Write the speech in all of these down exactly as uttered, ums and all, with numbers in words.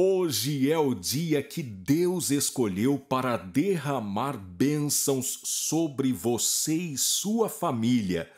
Hoje é o dia que Deus escolheu para derramar bênçãos sobre você e sua família.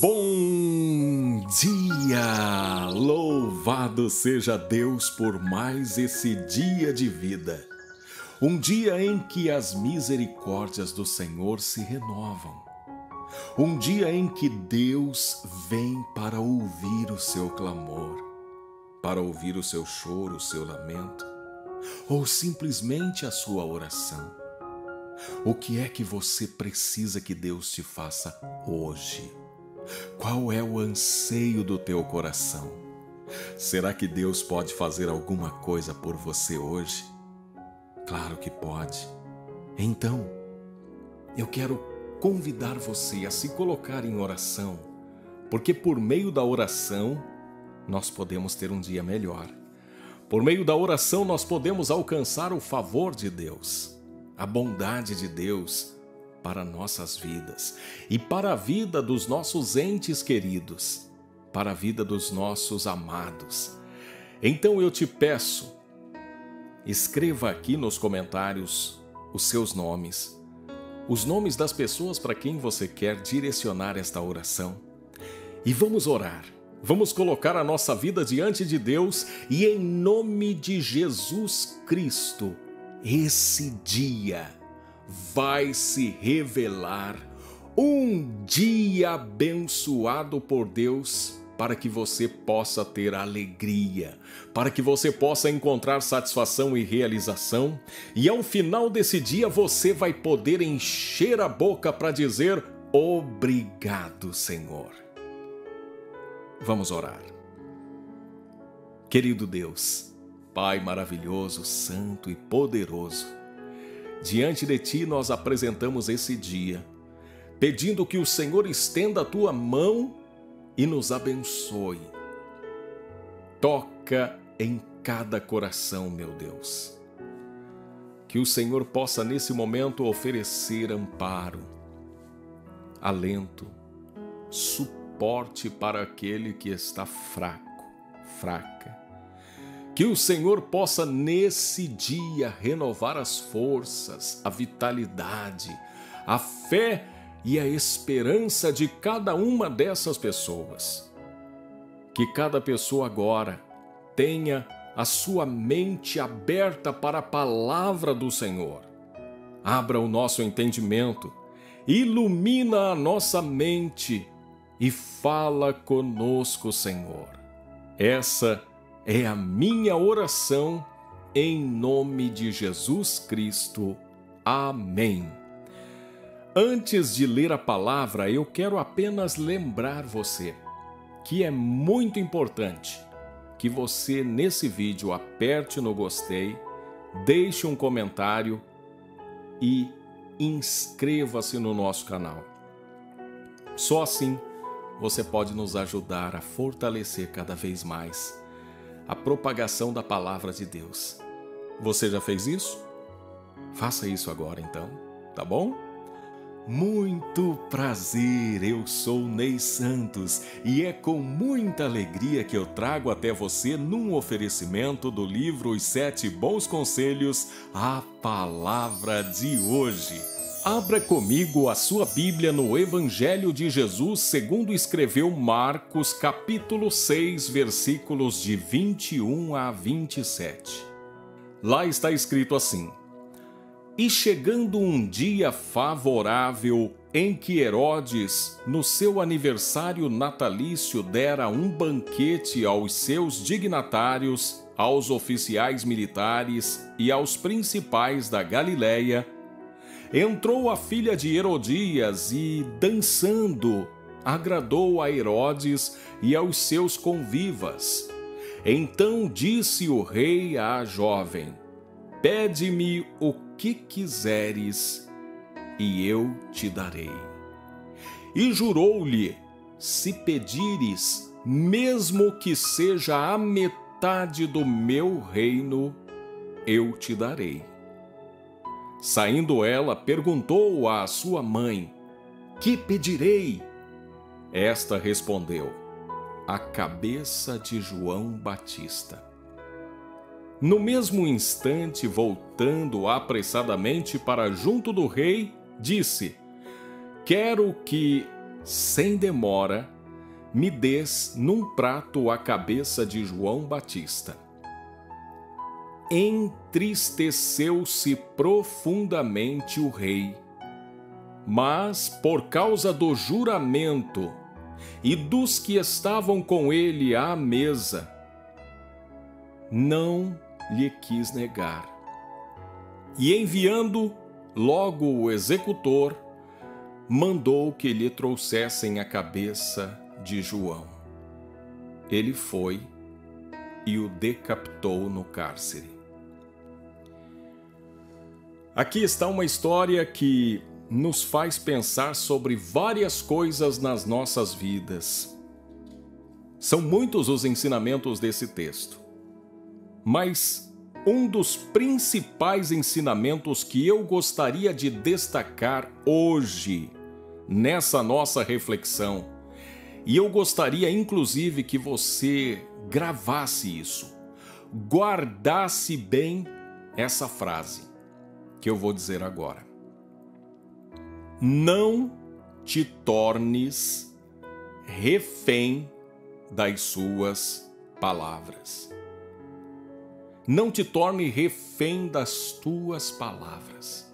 Bom dia! Louvado seja Deus por mais esse dia de vida. Um dia em que as misericórdias do Senhor se renovam. Um dia em que Deus vem para ouvir o seu clamor. Para ouvir o seu choro, o seu lamento, ou simplesmente a sua oração. O que é que você precisa que Deus te faça hoje? Qual é o anseio do teu coração? Será que Deus pode fazer alguma coisa por você hoje? Claro que pode. Então, eu quero convidar você a se colocar em oração, porque por meio da oração, nós podemos ter um dia melhor. Por meio da oração, nós podemos alcançar o favor de Deus, a bondade de Deus para nossas vidas e para a vida dos nossos entes queridos, para a vida dos nossos amados. Então eu te peço, escreva aqui nos comentários os seus nomes, os nomes das pessoas para quem você quer direcionar esta oração. E vamos orar. Vamos colocar a nossa vida diante de Deus e, em nome de Jesus Cristo, esse dia vai se revelar um dia abençoado por Deus para que você possa ter alegria, para que você possa encontrar satisfação e realização. E ao final desse dia você vai poder encher a boca para dizer obrigado, Senhor. Vamos orar. Querido Deus, Pai maravilhoso, santo e poderoso, diante de Ti nós apresentamos esse dia, pedindo que o Senhor estenda a Tua mão e nos abençoe. Toca em cada coração, meu Deus. Que o Senhor possa nesse momento oferecer amparo, alento, suporte, suporte para aquele que está fraco, fraca. Que o Senhor possa nesse dia renovar as forças, a vitalidade, a fé e a esperança de cada uma dessas pessoas. Que cada pessoa agora tenha a sua mente aberta para a palavra do Senhor. Abra o nosso entendimento, ilumina a nossa mente e fala conosco, Senhor. Essa é a minha oração, em nome de Jesus Cristo. Amém. Antes de ler a palavra, eu quero apenas lembrar você que é muito importante que você, nesse vídeo, aperte no gostei, deixe um comentário e inscreva-se no nosso canal. Só assim você pode nos ajudar a fortalecer cada vez mais a propagação da palavra de Deus. Você já fez isso? Faça isso agora então, tá bom? Muito prazer, eu sou Ney Santos e é com muita alegria que eu trago até você, num oferecimento do livro Os Sete Bons Conselhos, a palavra de hoje. Abra comigo a sua Bíblia no Evangelho de Jesus, segundo escreveu Marcos, capítulo seis, versículos de vinte e um a vinte e sete. Lá está escrito assim: E chegando um dia favorável, em que Herodes, no seu aniversário natalício, dera um banquete aos seus dignatários, aos oficiais militares e aos principais da Galileia, entrou a filha de Herodias e, dançando, agradou a Herodes e aos seus convivas. Então disse o rei à jovem: Pede-me o que quiseres, e eu te darei. E jurou-lhe: Se pedires, mesmo que seja a metade do meu reino, eu te darei. Saindo ela, perguntou à sua mãe: Que pedirei? Esta respondeu: a cabeça de João Batista. No mesmo instante, voltando apressadamente para junto do rei, disse: "Quero que, sem demora, me dês num prato a cabeça de João Batista." Entristeceu-se profundamente o rei, mas, por causa do juramento e dos que estavam com ele à mesa, não lhe quis negar. E, enviando logo o executor, mandou que lhe trouxessem a cabeça de João. Ele foi e o decapitou no cárcere. Aqui está uma história que nos faz pensar sobre várias coisas nas nossas vidas. São muitos os ensinamentos desse texto, mas um dos principais ensinamentos que eu gostaria de destacar hoje, nessa nossa reflexão, e eu gostaria inclusive que você gravasse isso, guardasse bem essa frase que eu vou dizer agora: não te tornes refém das suas palavras. Não te torne refém das tuas palavras.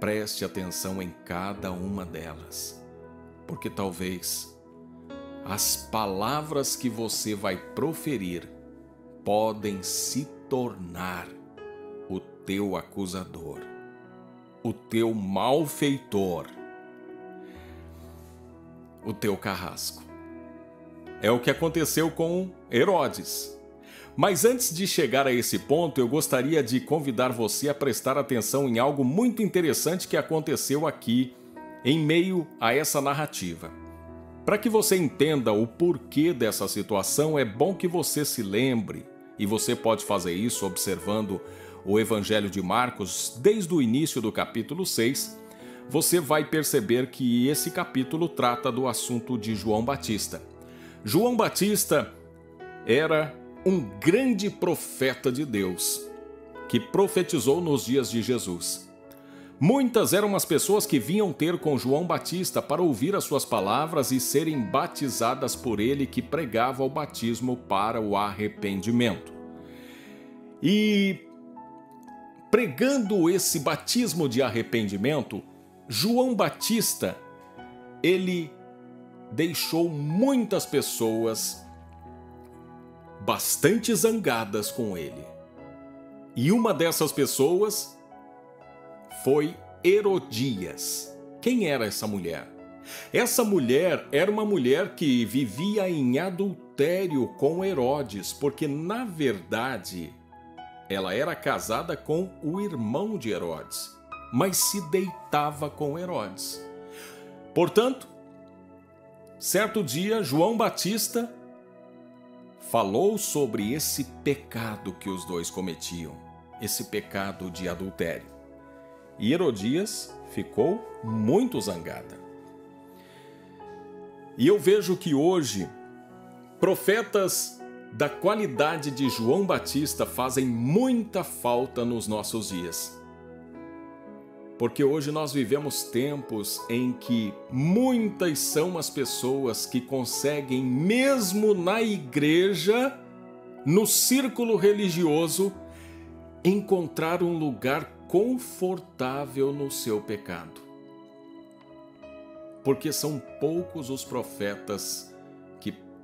Preste atenção em cada uma delas, porque talvez as palavras que você vai proferir podem se tornar o teu acusador, o teu malfeitor, o teu carrasco. É o que aconteceu com Herodes. Mas antes de chegar a esse ponto, eu gostaria de convidar você a prestar atenção em algo muito interessante que aconteceu aqui, em meio a essa narrativa. Para que você entenda o porquê dessa situação, é bom que você se lembre, e você pode fazer isso observando o Evangelho de Marcos, desde o início do capítulo seis, você vai perceber que esse capítulo trata do assunto de João Batista. João Batista era um grande profeta de Deus, que profetizou nos dias de Jesus. Muitas eram as pessoas que vinham ter com João Batista para ouvir as suas palavras e serem batizadas por ele, que pregava o batismo para o arrependimento. E pregando esse batismo de arrependimento, João Batista, ele deixou muitas pessoas bastante zangadas com ele. E uma dessas pessoas foi Herodias. Quem era essa mulher? Essa mulher era uma mulher que vivia em adultério com Herodes, porque, na verdade, ela era casada com o irmão de Herodes, mas se deitava com Herodes. Portanto, certo dia, João Batista falou sobre esse pecado que os dois cometiam, esse pecado de adultério. E Herodias ficou muito zangada. E eu vejo que hoje, profetas da qualidade de João Batista fazem muita falta nos nossos dias. Porque hoje nós vivemos tempos em que muitas são as pessoas que conseguem, mesmo na igreja, no círculo religioso, encontrar um lugar confortável no seu pecado. Porque são poucos os profetas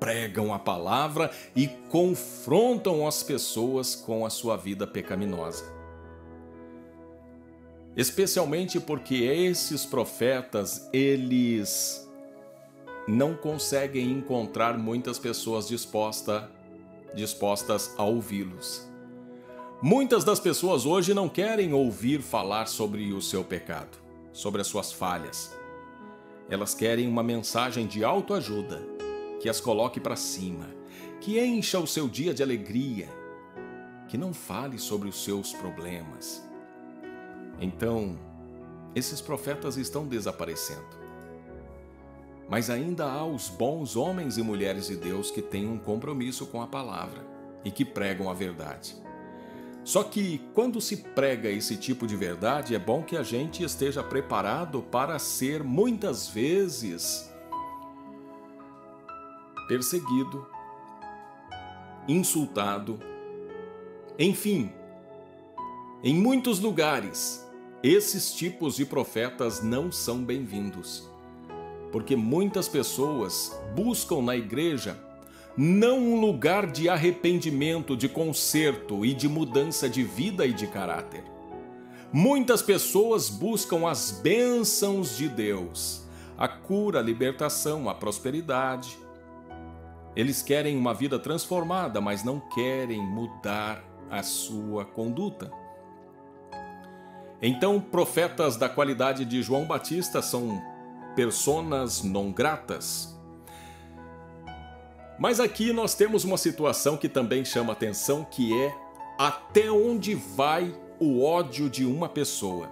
pregam a palavra e confrontam as pessoas com a sua vida pecaminosa. Especialmente porque esses profetas, eles não conseguem encontrar muitas pessoas disposta, dispostas a ouvi-los. Muitas das pessoas hoje não querem ouvir falar sobre o seu pecado, sobre as suas falhas. Elas querem uma mensagem de autoajuda, que as coloque para cima, que encha o seu dia de alegria, que não fale sobre os seus problemas. Então, esses profetas estão desaparecendo. Mas ainda há os bons homens e mulheres de Deus que têm um compromisso com a palavra e que pregam a verdade. Só que quando se prega esse tipo de verdade, é bom que a gente esteja preparado para ser muitas vezes perseguido, insultado, enfim, em muitos lugares, esses tipos de profetas não são bem-vindos. Porque muitas pessoas buscam na igreja não um lugar de arrependimento, de conserto e de mudança de vida e de caráter. Muitas pessoas buscam as bênçãos de Deus, a cura, a libertação, a prosperidade. Eles querem uma vida transformada, mas não querem mudar a sua conduta. Então, profetas da qualidade de João Batista são personas non gratas. Mas aqui nós temos uma situação que também chama atenção, que é até onde vai o ódio de uma pessoa.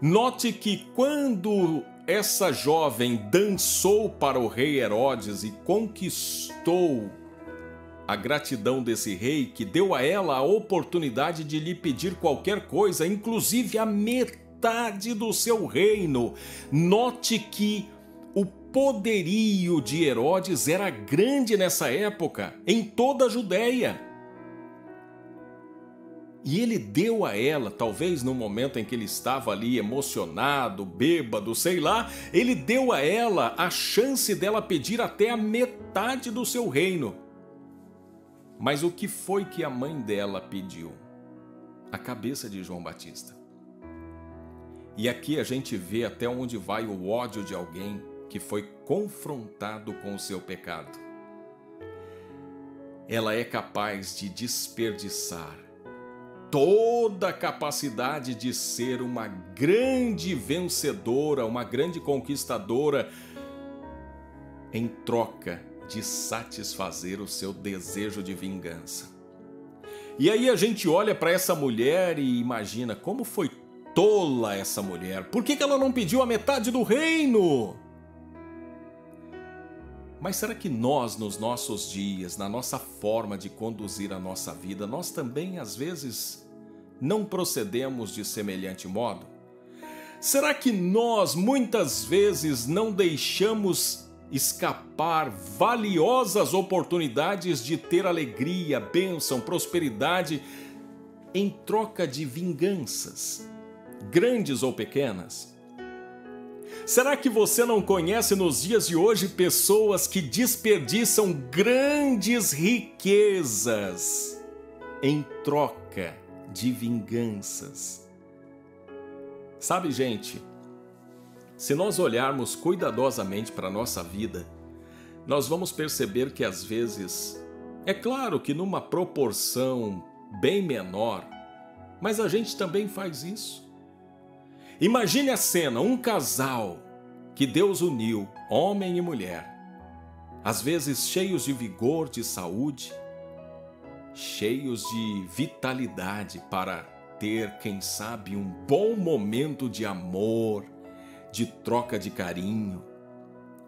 Note que quando essa jovem dançou para o rei Herodes e conquistou a gratidão desse rei, que deu a ela a oportunidade de lhe pedir qualquer coisa, inclusive a meta do seu reino. Note que o poderio de Herodes era grande nessa época, em toda a Judeia. E ele deu a ela, talvez no momento em que ele estava ali emocionado, bêbado, sei lá, ele deu a ela a chance dela pedir até a metade do seu reino. Mas o que foi que a mãe dela pediu? A cabeça de João Batista. E aqui a gente vê até onde vai o ódio de alguém que foi confrontado com o seu pecado. Ela é capaz de desperdiçar toda a capacidade de ser uma grande vencedora, uma grande conquistadora, em troca de satisfazer o seu desejo de vingança. E aí a gente olha para essa mulher e imagina como foi tola essa mulher. Por que que ela não pediu a metade do reino? Mas será que nós, nos nossos dias, na nossa forma de conduzir a nossa vida, nós também, às vezes, não procedemos de semelhante modo? Será que nós, muitas vezes, não deixamos escapar valiosas oportunidades de ter alegria, bênção, prosperidade, em troca de vinganças, grandes ou pequenas? Será que você não conhece nos dias de hoje pessoas que desperdiçam grandes riquezas em troca de vinganças? Sabe, gente, se nós olharmos cuidadosamente para a nossa vida, nós vamos perceber que às vezes, é claro que numa proporção bem menor, mas a gente também faz isso. Imagine a cena, um casal que Deus uniu, homem e mulher, às vezes cheios de vigor, de saúde, cheios de vitalidade para ter, quem sabe, um bom momento de amor, de troca de carinho.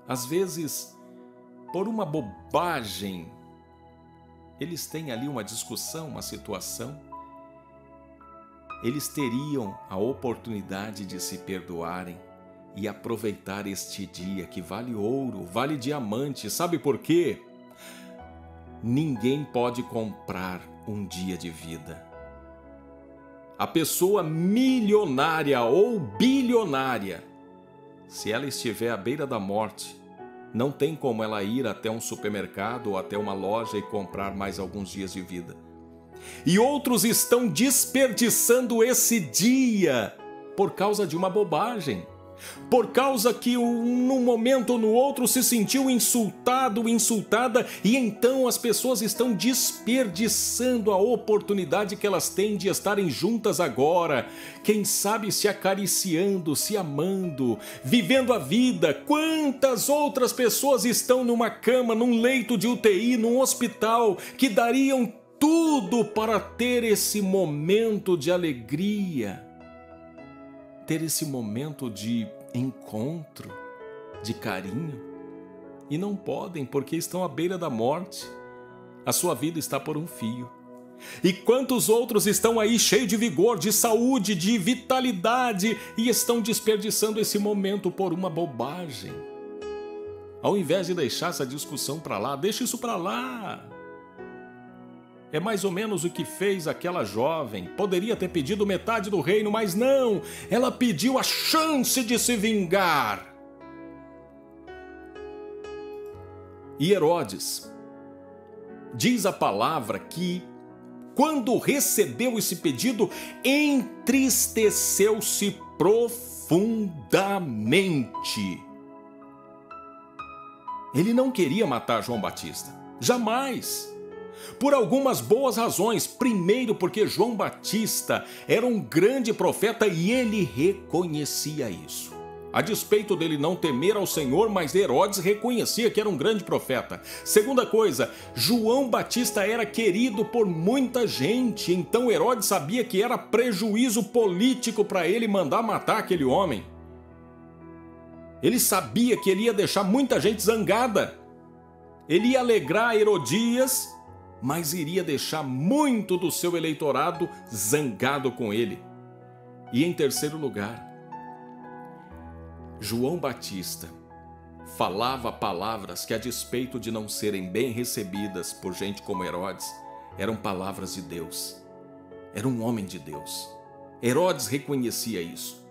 Às vezes, por uma bobagem, eles têm ali uma discussão, uma situação. Eles teriam a oportunidade de se perdoarem e aproveitar este dia que vale ouro, vale diamante. Sabe por quê? Ninguém pode comprar um dia de vida. A pessoa milionária ou bilionária, se ela estiver à beira da morte, não tem como ela ir até um supermercado ou até uma loja e comprar mais alguns dias de vida. E outros estão desperdiçando esse dia por causa de uma bobagem, por causa que um, num momento ou no outro se sentiu insultado, insultada, e então as pessoas estão desperdiçando a oportunidade que elas têm de estarem juntas agora, quem sabe se acariciando, se amando, vivendo a vida. Quantas outras pessoas estão numa cama, num leito de U T I, num hospital, que dariam tudo para ter esse momento de alegria, ter esse momento de encontro, de carinho, e não podem porque estão à beira da morte. A sua vida está por um fio. E quantos outros estão aí cheios de vigor, de saúde, de vitalidade e estão desperdiçando esse momento por uma bobagem? Ao invés de deixar essa discussão para lá, deixa isso para lá. É mais ou menos o que fez aquela jovem. Poderia ter pedido metade do reino, mas não. Ela pediu a chance de se vingar. E Herodes, diz a palavra que, quando recebeu esse pedido, entristeceu-se profundamente. Ele não queria matar João Batista, jamais. Por algumas boas razões. Primeiro, porque João Batista era um grande profeta e ele reconhecia isso. A despeito dele não temer ao Senhor, mas Herodes reconhecia que era um grande profeta. Segunda coisa, João Batista era querido por muita gente, então Herodes sabia que era prejuízo político para ele mandar matar aquele homem. Ele sabia que ele ia deixar muita gente zangada. Ele ia alegrar Herodias, mas iria deixar muito do seu eleitorado zangado com ele. E em terceiro lugar, João Batista falava palavras que, a despeito de não serem bem recebidas por gente como Herodes, eram palavras de Deus. Era um homem de Deus. Herodes reconhecia isso.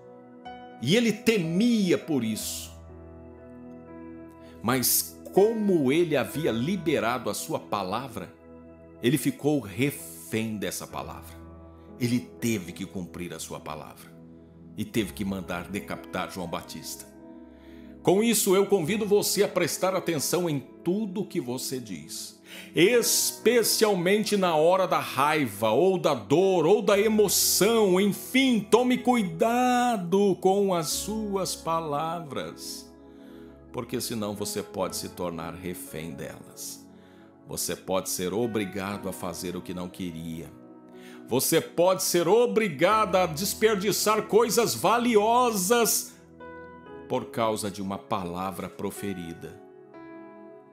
E ele temia por isso. Mas como ele havia liberado a sua palavra, ele ficou refém dessa palavra. Ele teve que cumprir a sua palavra. E teve que mandar decapitar João Batista. Com isso, eu convido você a prestar atenção em tudo o que você diz, especialmente na hora da raiva, ou da dor, ou da emoção. Enfim, tome cuidado com as suas palavras, porque senão você pode se tornar refém delas. Você pode ser obrigado a fazer o que não queria. Você pode ser obrigada a desperdiçar coisas valiosas por causa de uma palavra proferida.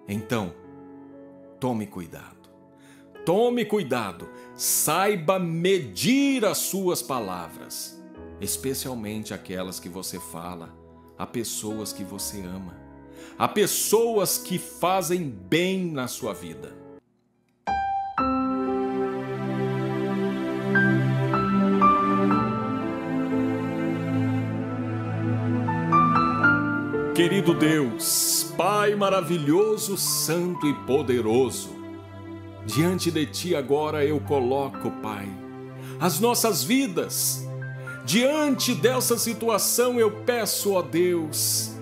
Então, tome cuidado. Tome cuidado. Saiba medir as suas palavras, especialmente aquelas que você fala a pessoas que você ama, a pessoas que fazem bem na sua vida. Querido Deus, Pai maravilhoso, santo e poderoso, diante de Ti agora eu coloco, Pai, as nossas vidas. Diante dessa situação eu peço, ó Deus,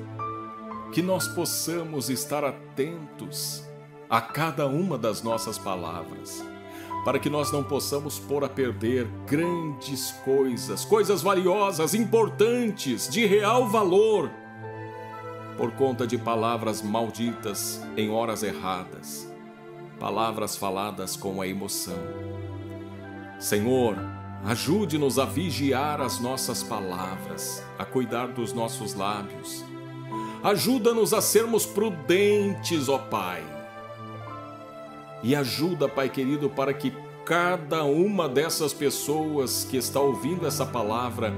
que nós possamos estar atentos a cada uma das nossas palavras, para que nós não possamos pôr a perder grandes coisas, coisas valiosas, importantes, de real valor, por conta de palavras malditas em horas erradas, palavras faladas com a emoção. Senhor, ajude-nos a vigiar as nossas palavras, a cuidar dos nossos lábios. Ajuda-nos a sermos prudentes, ó Pai. E ajuda, Pai querido, para que cada uma dessas pessoas que está ouvindo essa palavra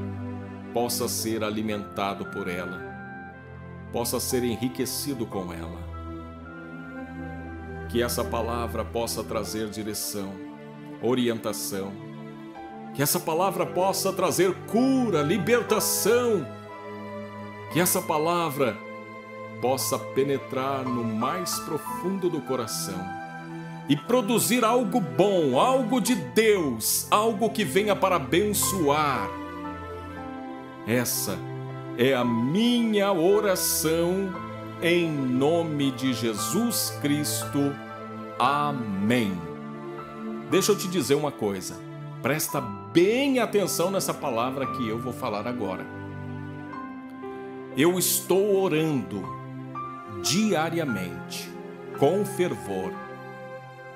possa ser alimentado por ela, possa ser enriquecido com ela. Que essa palavra possa trazer direção, orientação. Que essa palavra possa trazer cura, libertação. Que essa palavra possa penetrar no mais profundo do coração e produzir algo bom, algo de Deus, algo que venha para abençoar. Essa é a minha oração, em nome de Jesus Cristo. Amém. Deixa eu te dizer uma coisa. Presta bem atenção nessa palavra que eu vou falar agora. Eu estou orando diariamente, com fervor,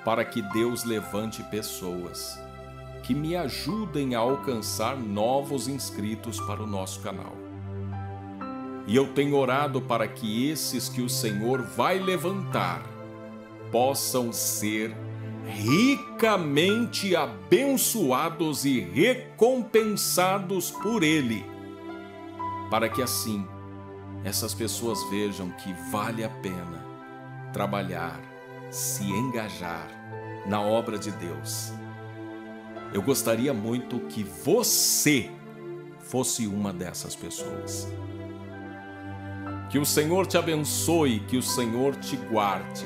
para que Deus levante pessoas que me ajudem a alcançar novos inscritos para o nosso canal. E eu tenho orado para que esses que o Senhor vai levantar possam ser ricamente abençoados e recompensados por Ele, para que assim essas pessoas vejam que vale a pena trabalhar, se engajar na obra de Deus. Eu gostaria muito que você fosse uma dessas pessoas. Que o Senhor te abençoe, que o Senhor te guarde.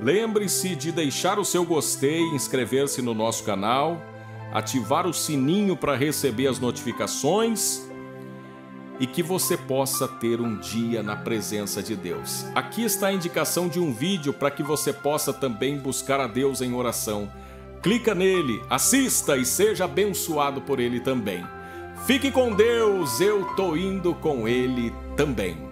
Lembre-se de deixar o seu gostei, inscrever-se no nosso canal, ativar o sininho para receber as notificações e que você possa ter um dia na presença de Deus. Aqui está a indicação de um vídeo para que você possa também buscar a Deus em oração. Clica nele, assista e seja abençoado por ele também. Fique com Deus, eu tô indo com ele também.